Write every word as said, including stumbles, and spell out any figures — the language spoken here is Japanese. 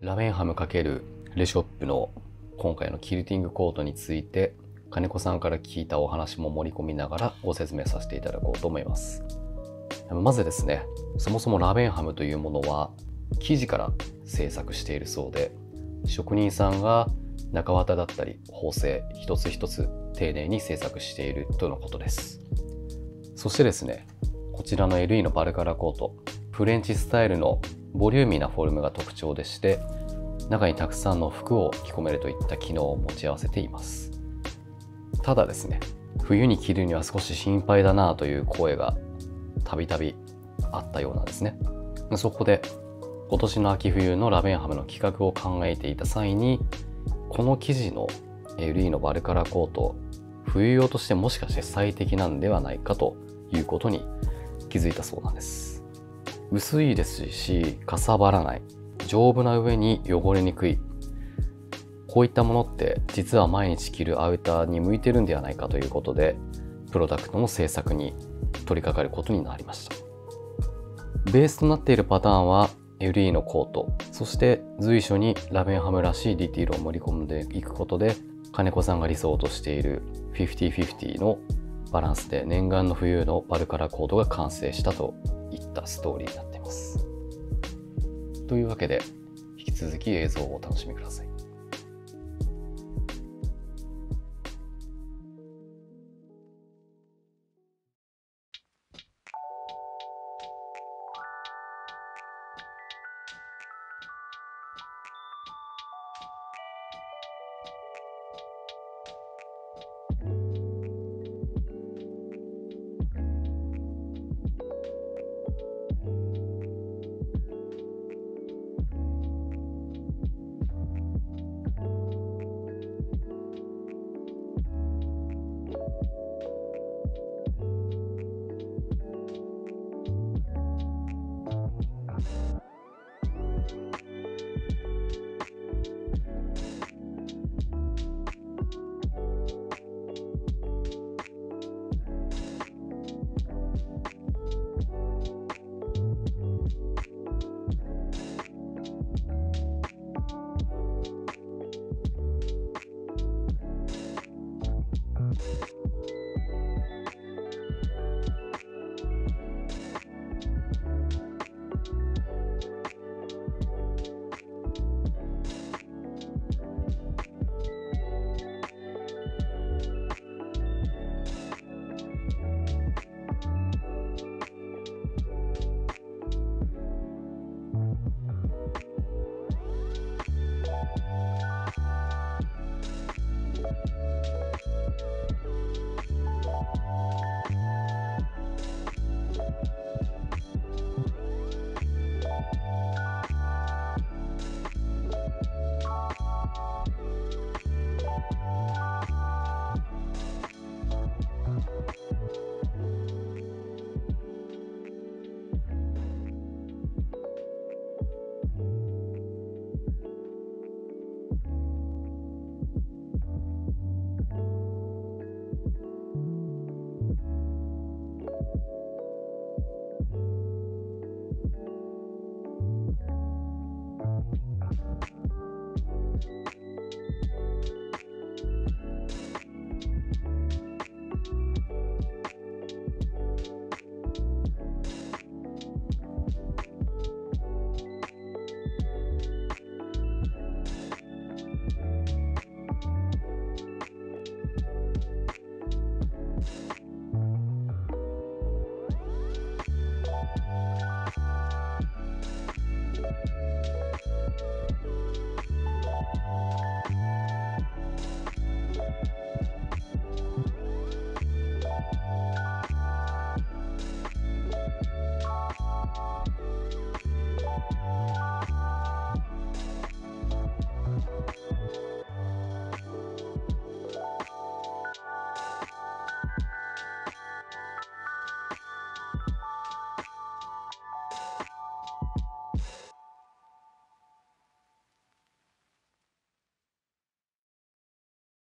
ラメンハム×レショップの今回のキルティングコートについて金子さんから聞いたお話も盛り込みながらご説明させていただこうと思います。まずですね、そもそもラメンハムというものは生地から制作しているそうで、職人さんが中綿だったり縫製一つ一つ丁寧に制作しているとのことです。そしてですね、こちらの エルイー のバルカラコート、フレンチスタイルのボリューミーなフォルムが特徴でして、中にたくさんの服を着込めるといった機能を持ち合わせています。ただですね、冬に着るには少し心配だなという声がたびたびあったようなんですね。そこで今年の秋冬のラメンハムの企画を考えていた際に、この生地の エルイー のバルカラコート、冬用としてもしかして最適なんではないかということに気づいたそうなんです。薄いですし、かさばらない、丈夫な上に汚れにくい、こういったものって実は毎日着るアウターに向いてるんではないかということで、プロダクトの制作に取り掛かることになりました。ベースとなっているパターンは エルイー のコート、そして随所にラメンハムらしいディティールを盛り込んでいくことで、金子さんが理想としている フィフティーフィフティー のバランスで念願の冬のバルカラコートが完成したといったストーリーになっています。というわけで、引き続き映像をお楽しみください。